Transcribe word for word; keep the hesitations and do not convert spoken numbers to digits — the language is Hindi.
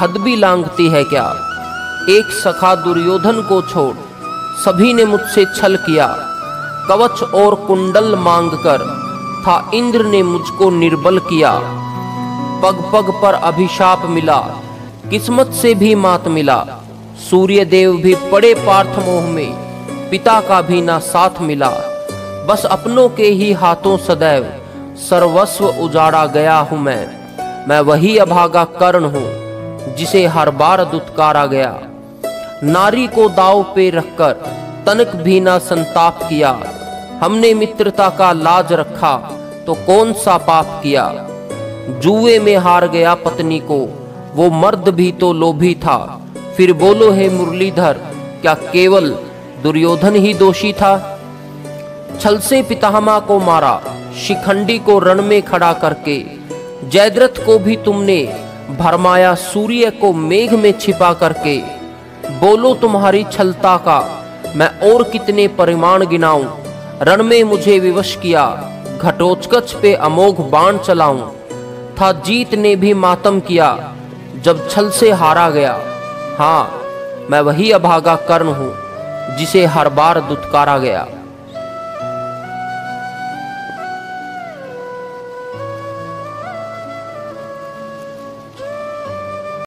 हद भी लांघती है क्या। एक सखा दुर्योधन को छोड़ सभी ने मुझसे छल किया, कवच और कुंडल मांगकर था इंद्र ने मुझको निर्बल किया। पग पग पर अभिशाप मिला, किस्मत से भी मात मिला। सूर्य देव भी पड़े पार्थ मोह में, पिता का भी ना साथ मिला। बस अपनों के ही हाथों सदैव सर्वस्व उजाड़ा गया हूँ मैं। मैं वही अभागा कर्ण हूँ जिसे हर बार दुत्कारा गया। नारी को दाव पे रखकर तनक भी ना संताप किया। हमने मित्रता का लाज रखा तो कौन सा पाप किया। जुए में हार गया पत्नी को, वो मर्द भी तो लोभी था। फिर बोलो हे मुरलीधर, क्या केवल दुर्योधन ही दोषी था। छल से पितामह को मारा, शिखंडी को रण में खड़ा करके। जयद्रथ को भी तुमने भरमाया, सूर्य को मेघ में छिपा करके। बोलो तुम्हारी छलता का मैं और कितने परिमाण गिनाऊं। रण में मुझे विवश किया, घटोत्कच पे अमोघ बाण चलाऊं। था जीत ने भी मातम किया जब छल से हारा गया। हाँ, मैं वही अभागा कर्ण हूँ जिसे हर बार दुत्कारा गया।